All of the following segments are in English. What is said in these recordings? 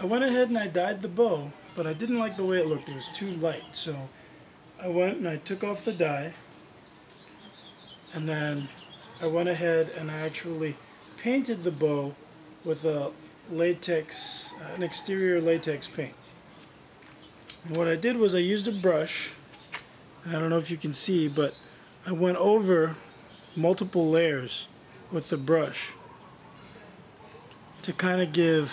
I went ahead and I dyed the bow, but I didn't like the way it looked. It was too light, so I went and I took off the dye, and then I went ahead and I actually painted the bow with a latex, an exterior latex paint. And what I did was I used a brush, and I don't know if you can see, but I went over multiple layers with the brush to kind of give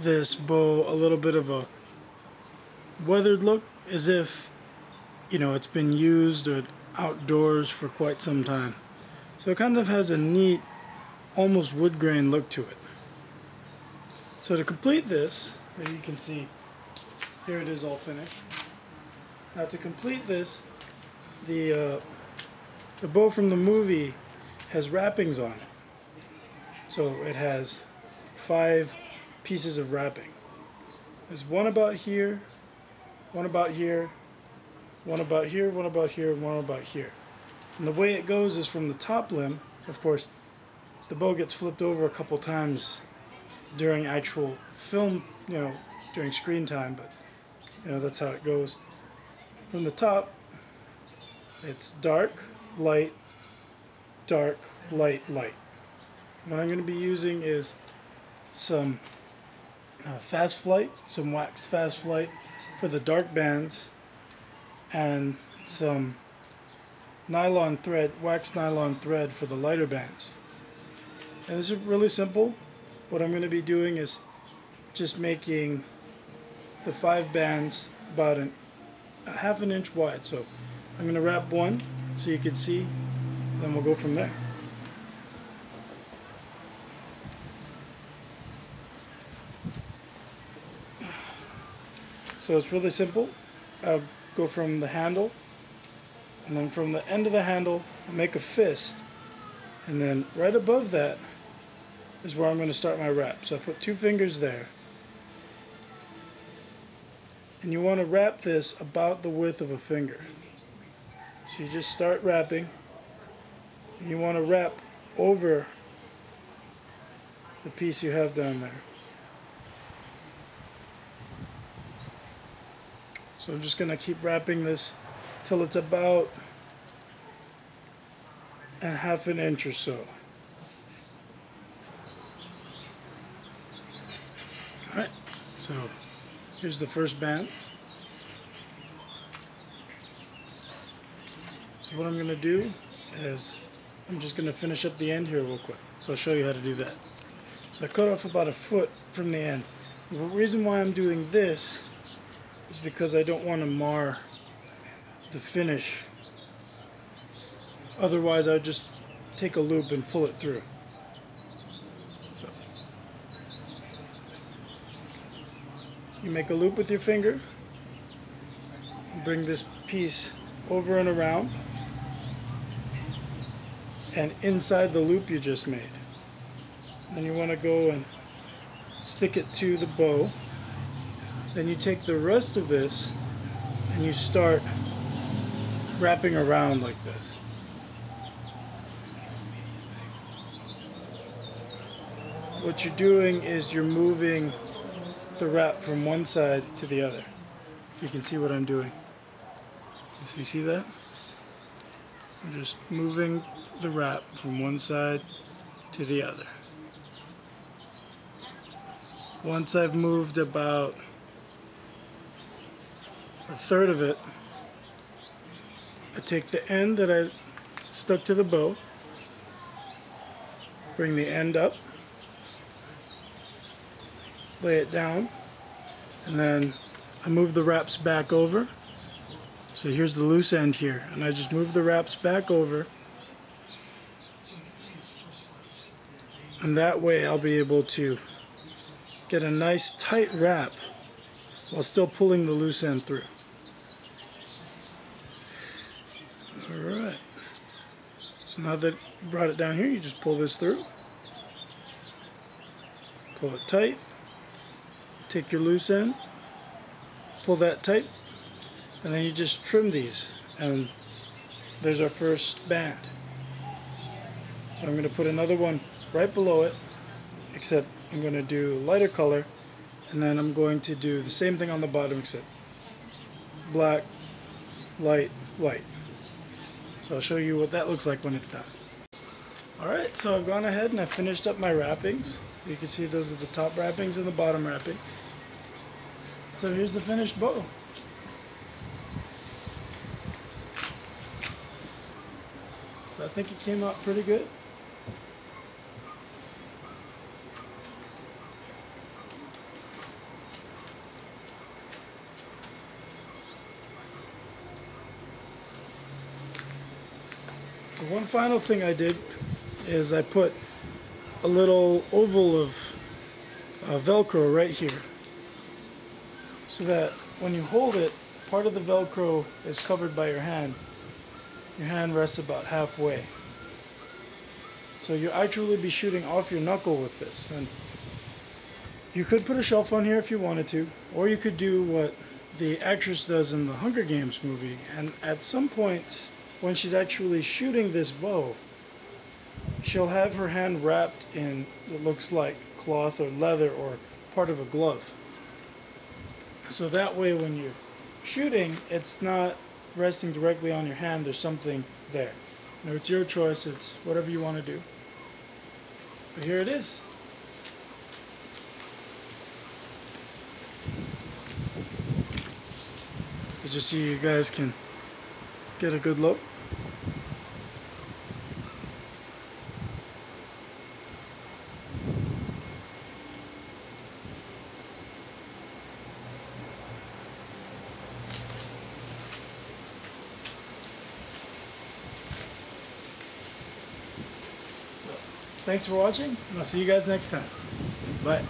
this bow a little bit of a weathered look, as if, you know, it's been used or outdoors for quite some time. So it kind of has a neat, almost wood grain look to it. So to complete this, as you can see, here it is all finished. Now to complete this, the bow from the movie has wrappings on it. So it has 5 pieces of wrapping. There's one about here, one about here, one about here, one about here, one about here. And the way it goes is from the top limb. Of course, the bow gets flipped over a couple times during actual film, you know, during screen time, but you know, that's how it goes. From the top, it's dark, light, dark, light, light. What I'm going to be using is some fast flight, some wax fast flight for the dark bands, and some nylon thread, wax nylon thread for the lighter bands. And this is really simple. What I'm going to be doing is just making the 5 bands about a half an inch wide. So I'm going to wrap one so you can see, then we'll go from there. So it's really simple. I'll go from the handle, and then from the end of the handle, I'll make a fist, and then right above that is where I'm going to start my wrap. So I put 2 fingers there. And you want to wrap this about the width of a finger. So you just start wrapping. And you want to wrap over the piece you have down there. So I'm just going to keep wrapping this till it's about a half an inch or so. Alright, so here's the first band. So what I'm going to do is I'm just going to finish up the end here real quick. So I'll show you how to do that. So I cut off about a foot from the end. The reason why I'm doing this is because I don't want to mar the finish. Otherwise I would just take a loop and pull it through. You make a loop with your finger, bring this piece over and around, and inside the loop you just made. Then you want to go and stick it to the bow. Then you take the rest of this and you start wrapping around like this. What you're doing is you're moving the wrap from one side to the other. You can see what I'm doing. You see that? I'm just moving the wrap from one side to the other. Once I've moved about a third of it, I take the end that I stuck to the bow, bring the end up, lay it down, and then I move the wraps back over. So here's the loose end here, and I just move the wraps back over, and that way I'll be able to get a nice tight wrap while still pulling the loose end through. Alright, so now that you brought it down here, you just pull this through, pull it tight. Take your loose end, pull that tight, and then you just trim these, and there's our first band. So I'm going to put another one right below it, except I'm going to do lighter color, and then I'm going to do the same thing on the bottom except black, light, white. So I'll show you what that looks like when it's done. Alright, so I've gone ahead and I've finished up my wrappings. You can see those are the top wrappings and the bottom wrapping. So here's the finished bow. So I think it came out pretty good. So one final thing I did is I put a little oval of Velcro right here, so that when you hold it, part of the Velcro is covered by your hand. Your hand rests about halfway. So you'll actually be shooting off your knuckle with this. And you could put a shelf on here if you wanted to, or you could do what the actress does in the Hunger Games movie. And at some point, when she's actually shooting this bow, she'll have her hand wrapped in what looks like cloth or leather or part of a glove. So that way when you're shooting, it's not resting directly on your hand. There's something there. Now it's your choice. It's whatever you want to do. But here it is. So just so you guys can get a good look. So, thanks for watching, and I'll see you guys next time. Bye.